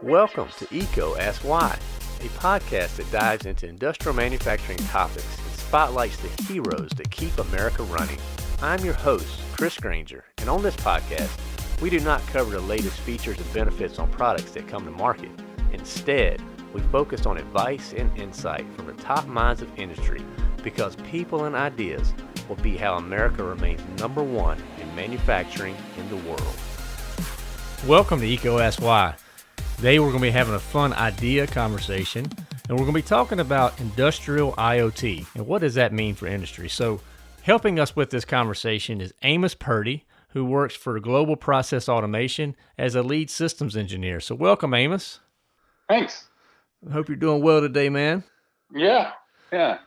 Welcome to EECO Asks Why, a podcast that dives into industrial manufacturing topics and spotlights the heroes that keep America running. I'm your host, Chris Grainger, and on this podcast, we do not cover the latest features and benefits on products that come to market. Instead, we focus on advice and insight from the top minds of industry, because people and ideas will be how America remains number one in manufacturing in the world. Welcome to EECO Asks Why. Today we're going to be having a fun idea conversation, and we're going to be talking about industrial IoT and what does that mean for industry. So helping us with this conversation is Amos Purdy, who works for Global Process Automation as a lead systems engineer. So welcome, Amos. Thanks. I hope you're doing well today, man. Yeah.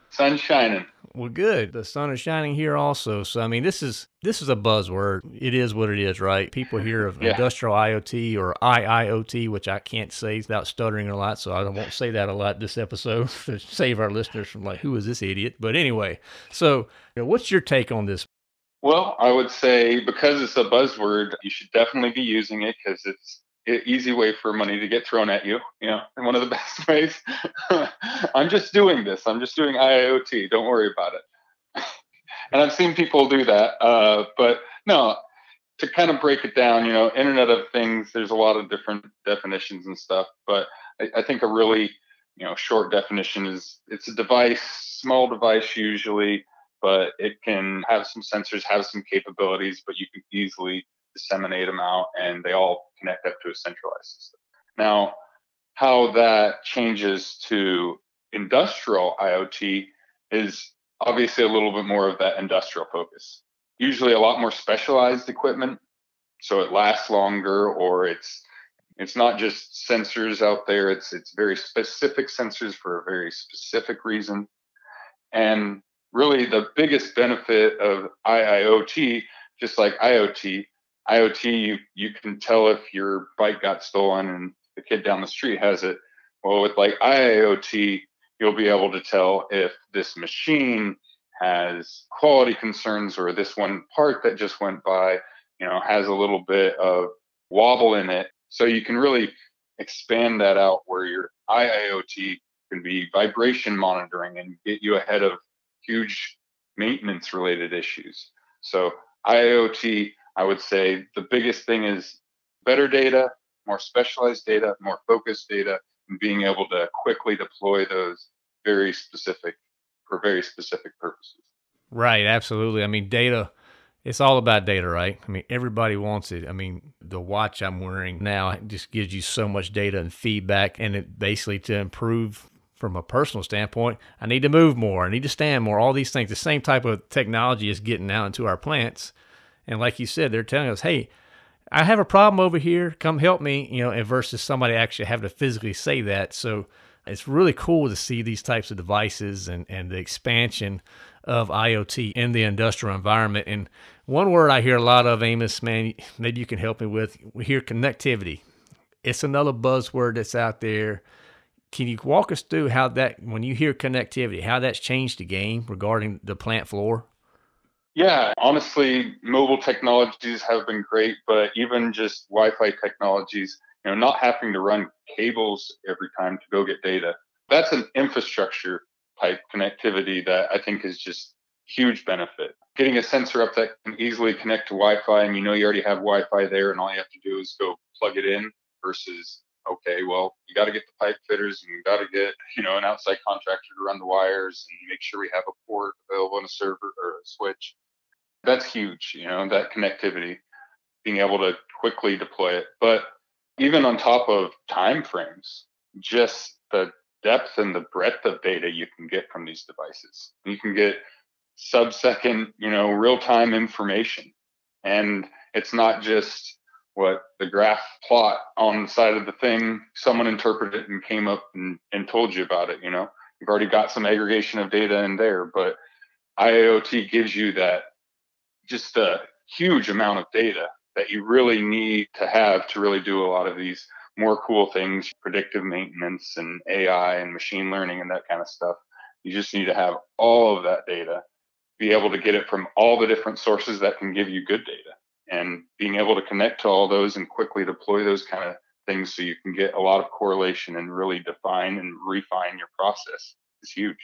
Sun's shining. Well, good. The sun is shining here also. So, I mean, this is a buzzword. It is what it is, right? People hear of industrial IoT or IIoT, which I can't say without stuttering a lot, so I won't say that a lot this episode to save our listeners from like, who is this idiot? But anyway, so what's your take on this? Well, I would say because it's a buzzword, you should definitely be using it because it's an easy way for money to get thrown at you, and one of the best ways. I'm just doing IIoT. Don't worry about it. And I've seen people do that. But no, to kind of break it down, Internet of Things, there's a lot of different definitions and stuff. But I think a really, short definition is it's a device, small device usually, but it can have some sensors, have some capabilities, but you can easily disseminate them out and they all connect up to a centralized system. Now, how that changes to industrial IoT is obviously a little bit more of that industrial focus. Usually a lot more specialized equipment, so it lasts longer, or it's not just sensors out there, it's very specific sensors for a very specific reason. And really the biggest benefit of IIoT, just like IoT, you can tell if your bike got stolen and the kid down the street has it. Well, with like IIoT, you'll be able to tell if this machine has quality concerns, or this one part that just went by, has a little bit of wobble in it. So you can really expand that out where your IIoT can be vibration monitoring and get you ahead of huge maintenance related issues. So IIoT, I would say the biggest thing is better data, more specialized data, more focused data, and being able to quickly deploy those for very specific purposes. Right, absolutely. I mean, data, it's all about data, right? I mean, everybody wants it. I mean, the watch I'm wearing now just gives you so much data and feedback, and it basically to improve from a personal standpoint, I need to move more, I need to stand more, all these things. The same type of technology is getting out into our plants. And like you said, they're telling us, hey, I have a problem over here, come help me, and versus somebody actually having to physically say that. So it's really cool to see these types of devices and the expansion of IoT in the industrial environment. And one word I hear a lot of, Amos, man, maybe you can help me with, we hear connectivity. It's another buzzword that's out there. Can you walk us through how that, when you hear connectivity, how that's changed the game regarding the plant floor? Yeah, honestly, mobile technologies have been great, but even just Wi-Fi technologies, not having to run cables every time to go get data. That's an infrastructure type connectivity that I think is just huge benefit. Getting a sensor up that can easily connect to Wi-Fi and you already have Wi-Fi there and all you have to do is go plug it in versus, okay, well, you got to get the pipe fitters and you got to get, an outside contractor to run the wires and make sure we have a port available on a server or a switch. That's huge, that connectivity, being able to quickly deploy it. But even on top of time frames, just the depth and the breadth of data you can get from these devices. You can get sub-second, real-time information. And it's not just what the graph plot on the side of the thing, someone interpreted it and came up and told you about it, You've already got some aggregation of data in there, but IIoT gives you that just a huge amount of data that you really need to have to really do a lot of these more cool things, predictive maintenance and AI and machine learning and that kind of stuff. You just need to have all of that data, be able to get it from all the different sources that can give you good data. And being able to connect to all those and quickly deploy those kind of things so you can get a lot of correlation and really define and refine your process is huge.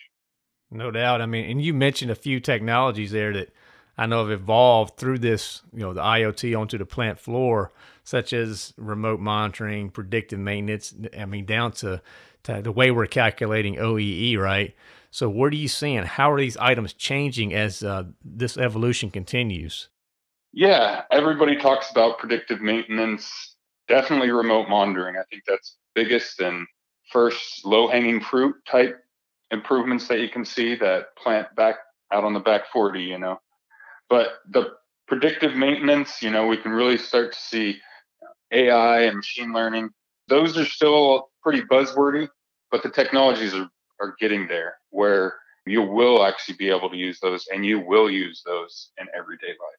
No doubt. I mean, and you mentioned a few technologies there that I know have evolved through this, you know, the IoT onto the plant floor, such as remote monitoring, predictive maintenance, I mean, down to the way we're calculating OEE, right? So what are you seeing? How are these items changing as this evolution continues? Yeah, everybody talks about predictive maintenance, definitely remote monitoring. I think that's biggest and first low-hanging fruit type improvements that you can see that plant back out on the back 40, you know. But the predictive maintenance, you know, we can really start to see AI and machine learning. Those are still pretty buzzwordy, but the technologies are getting there where you will actually be able to use those, and you will use those in everyday life.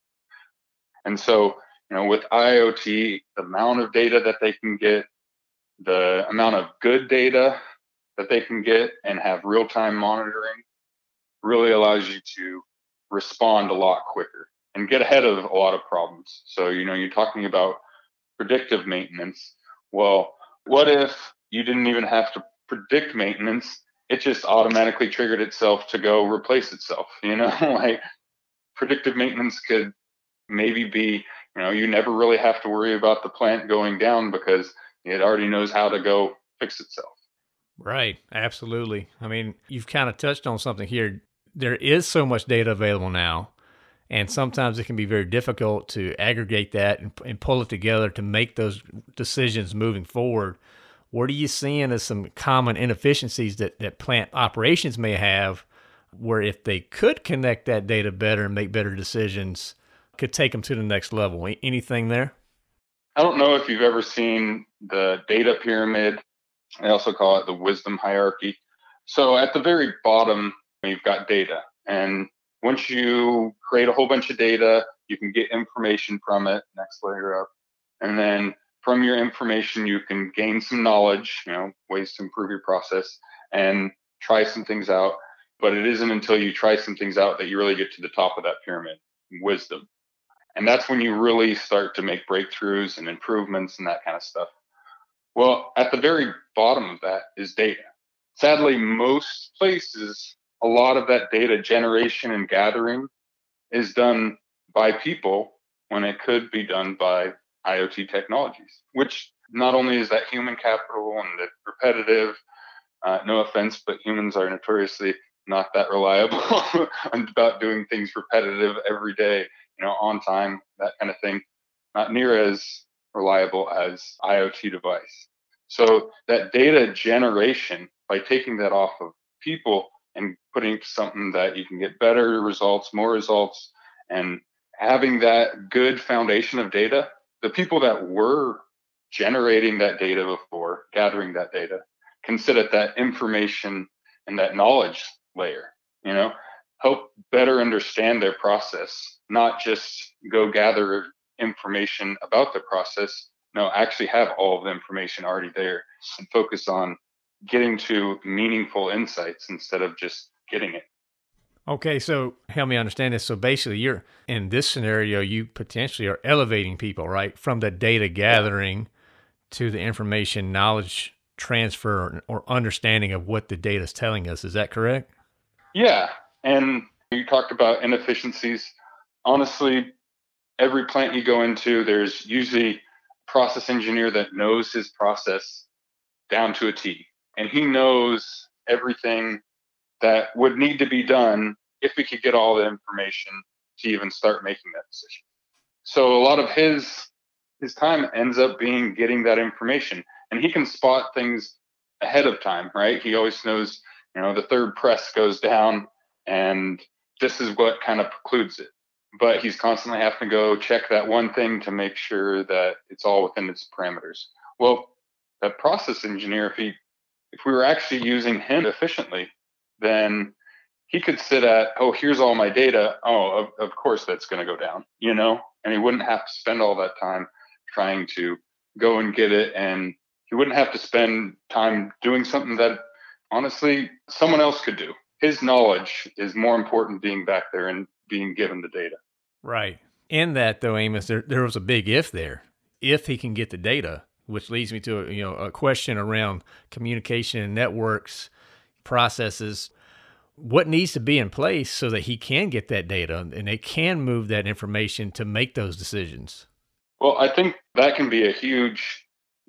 And so, you know, with IoT, the amount of data that they can get, the amount of good data that they can get and have real-time monitoring really allows you to respond a lot quicker and get ahead of a lot of problems. So, you know, you're talking about predictive maintenance. Well, what if you didn't even have to predict maintenance? It just automatically triggered itself to go replace itself, you know? Like, predictive maintenance could maybe be, you know, you never really have to worry about the plant going down because it already knows how to go fix itself. Right. Absolutely. I mean, you've kind of touched on something here. There is so much data available now, and sometimes it can be very difficult to aggregate that and pull it together to make those decisions moving forward. What are you seeing as some common inefficiencies that plant operations may have, where if they could connect that data better and make better decisions, could take them to the next level? Anything there? I don't know if you've ever seen the data pyramid. I also call it the wisdom hierarchy. So at the very bottom, you've got data. And once you create a whole bunch of data, you can get information from it, next layer up. And then from your information, you can gain some knowledge, you know, ways to improve your process and try some things out. But it isn't until you try some things out that you really get to the top of that pyramid, wisdom. And that's when you really start to make breakthroughs and improvements and that kind of stuff. Well, at the very bottom of that is data. Sadly, most places, a lot of that data generation and gathering is done by people when it could be done by IoT technologies, which not only is that human capital and that repetitive, no offense, but humans are notoriously not that reliable about doing things repetitive every day, you know, on time, that kind of thing, not near as reliable as IoT device. So that data generation, by taking that off of people and putting something that you can get better results, more results, and having that good foundation of data, the people that were generating that data before, gathering that data, can sit at that information and that knowledge layer, you know, help better understand their process, not just go gather information about the process. No, actually have all of the information already there and focus on getting to meaningful insights instead of just getting it. Okay, so help me understand this. So basically, you're in this scenario, you potentially are elevating people, right, from the data gathering to the information knowledge transfer or understanding of what the data is telling us. Is that correct? Yeah, and you talked about inefficiencies. Honestly, every plant you go into, there's usually a process engineer that knows his process down to a T. And he knows everything that would need to be done if we could get all the information to even start making that decision. So a lot of his time ends up being getting that information. And he can spot things ahead of time, right? He always knows, you know, the third press goes down and this is what kind of precludes it. But he's constantly having to go check that one thing to make sure that it's all within its parameters. Well, that process engineer, if we were actually using him efficiently, then he could sit at, oh, here's all my data. Oh, of course that's going to go down, you know? And he wouldn't have to spend all that time trying to go and get it. And he wouldn't have to spend time doing something that, honestly, someone else could do. His knowledge is more important being back there and being given the data. Right. In that, though, Amos, there was a big if there. If he can get the data, which leads me to a question around communication and networks, processes. What needs to be in place so that he can get that data and they can move that information to make those decisions? Well, I think that can be a huge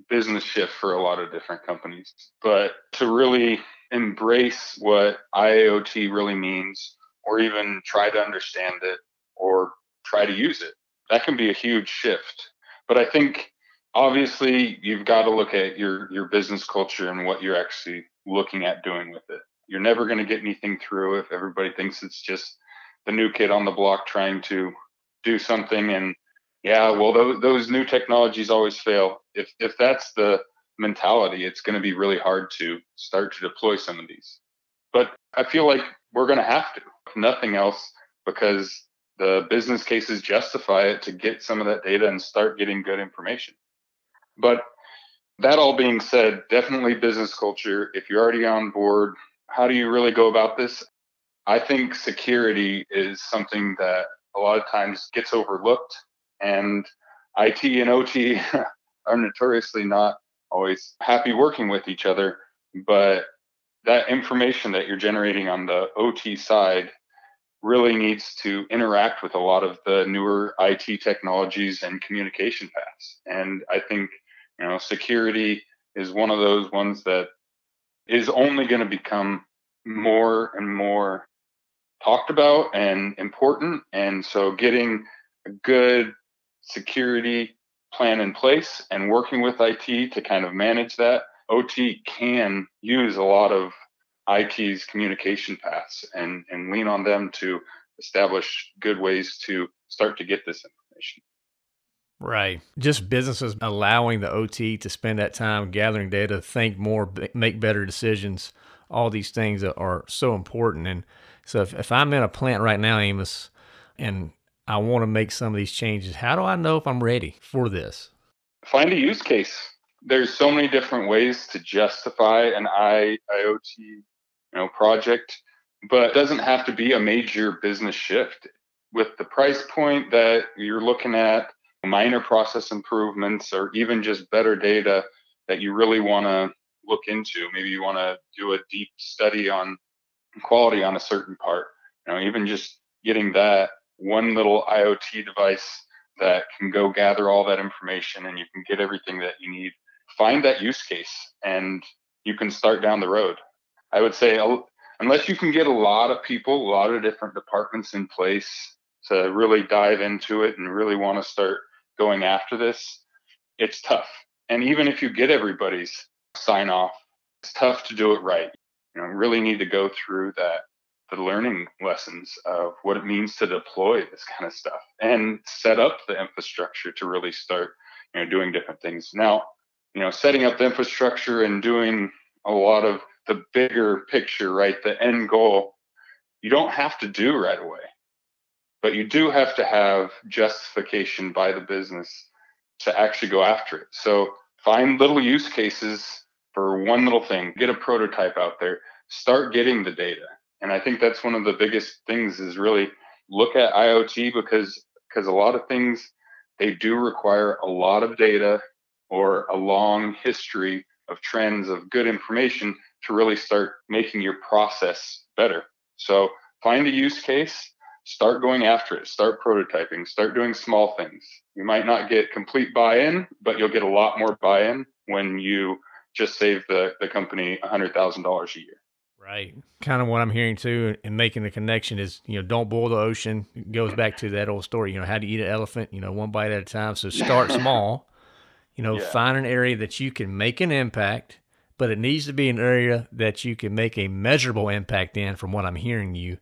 business shift for a lot of different companies. But to really embrace what IIoT really means, or even try to understand it or try to use it, that can be a huge shift. But I think obviously you've got to look at your business culture and what you're actually looking at doing with it. You're never going to get anything through if everybody thinks it's just the new kid on the block trying to do something. And yeah, well, those new technologies always fail. If that's the mentality, it's going to be really hard to start to deploy some of these. But I feel like we're going to have to, if nothing else, because the business cases justify it, to get some of that data and start getting good information. But that all being said, definitely business culture. If you're already on board, how do you really go about this? I think security is something that a lot of times gets overlooked, and IT and OT are notoriously not always happy working with each other. But that information that you're generating on the OT side really needs to interact with a lot of the newer IT technologies and communication paths. And I think, security is one of those ones that is only going to become more and more talked about and important. And so getting a good security plan in place and working with IT to kind of manage that, OT can use a lot of IT's communication paths and lean on them to establish good ways to start to get this information. Right. Just businesses allowing the OT to spend that time gathering data, think more, make better decisions. All these things are so important. And so if I'm in a plant right now, Amos, and I want to make some of these changes, how do I know if I'm ready for this? Find a use case. There's so many different ways to justify an IIoT project, but it doesn't have to be a major business shift. With the price point that you're looking at, minor process improvements or even just better data that you really want to look into. Maybe you want to do a deep study on quality on a certain part. Even just getting that one little IoT device that can go gather all that information and you can get everything that you need. Find that use case and you can start down the road. I would say unless you can get a lot of people, a lot of different departments in place to really dive into it and really want to start going after this, it's tough. And even if you get everybody's sign off, it's tough to do it right. You really need to go through the learning lessons of what it means to deploy this kind of stuff and set up the infrastructure to really start, doing different things. Now, setting up the infrastructure and doing a lot of the bigger picture, right? The end goal, you don't have to do right away, but you do have to have justification by the business to actually go after it. So find little use cases for one little thing, get a prototype out there, start getting the data. And I think that's one of the biggest things is really look at IoT because a lot of things, they do require a lot of data or a long history of trends of good information to really start making your process better. So find a use case, start going after it, start prototyping, start doing small things. You might not get complete buy-in, but you'll get a lot more buy-in when you just save the company $100,000 a year. Right. Kind of what I'm hearing too and making the connection is, don't boil the ocean. It goes back to that old story, how to eat an elephant, one bite at a time. So start small, find an area that you can make an impact, but it needs to be an area that you can make a measurable impact in, from what I'm hearing you.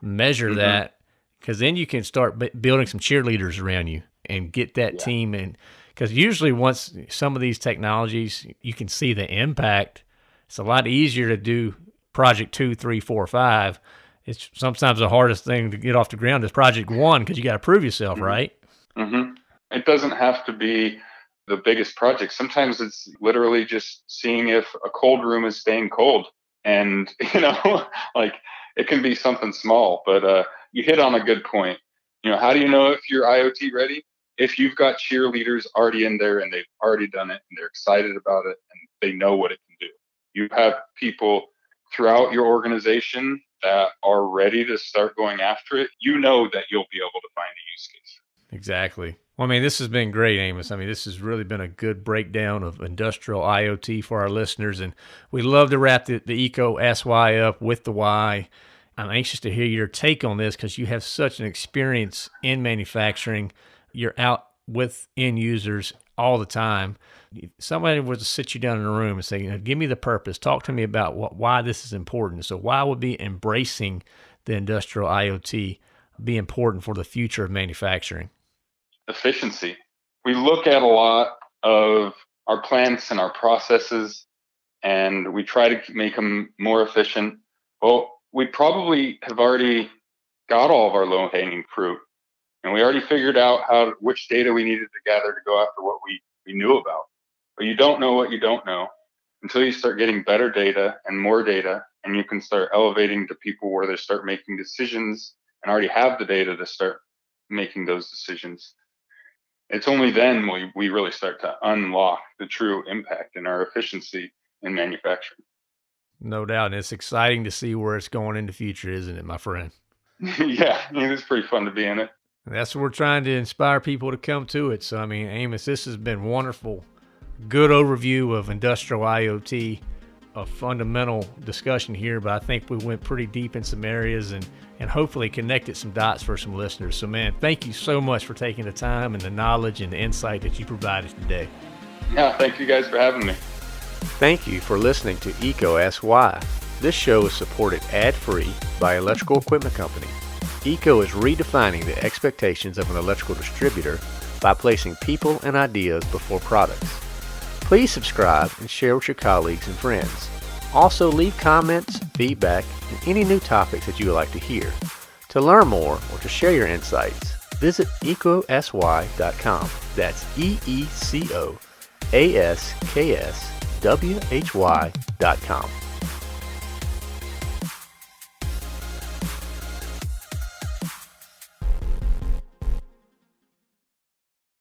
Measure that, because then you can start building some cheerleaders around you and get that team in. Because usually once some of these technologies, you can see the impact. It's a lot easier to do project 2, 3, 4, 5. It's sometimes the hardest thing to get off the ground is project 1, because you got to prove yourself, right? It doesn't have to be the biggest project. Sometimes it's literally just seeing if a cold room is staying cold, and like it can be something small. But you hit on a good point. How do you know if you're IoT ready? if you've got cheerleaders already in there and they've already done it and they're excited about it and they know what it can do. You have people throughout your organization that are ready to start going after it, you know that you'll be able to find a use case. Exactly. Well, I mean, this has been great, Amos. I mean, this has really been a good breakdown of industrial IoT for our listeners. And we love to wrap the EECO Asks Why up with the why. I'm anxious to hear your take on this because you have such an experience in manufacturing. You're out with end users all the time. If somebody was to sit you down in a room and say, you know, give me the purpose. Talk to me about why this is important. So why would be embracing the industrial IoT be important for the future of manufacturing? Efficiency. We look at a lot of our plants and our processes, and we try to make them more efficient. Well, we probably have already got all of our low-hanging fruit, and we already figured out which data we needed to gather to go after what we knew about. But you don't know what you don't know until you start getting better data and more data, and you can start elevating to people where they start making decisions and already have the data to start making those decisions. It's only then we really start to unlock the true impact in our efficiency in manufacturing. No doubt. And it's exciting to see where it's going in the future, isn't it, my friend? Yeah, I mean, it's pretty fun to be in it. And that's what we're trying to inspire people to come to it. So, I mean, Amos, this has been wonderful. Good overview of industrial IoT, a fundamental discussion here, but I think we went pretty deep in some areas and hopefully connected some dots for some listeners. So, man, thank you so much for taking the time and the knowledge and the insight that you provided today. Yeah, thank you guys for having me. Thank you for listening to EECO Asks Why. This show is supported ad-free by Electrical Equipment Company. EECO is redefining the expectations of an electrical distributor by placing people and ideas before products. Please subscribe and share with your colleagues and friends. Also, leave comments, feedback, and any new topics that you would like to hear. To learn more or to share your insights, visit eecosy.com. That's EECOASKSWHY.com.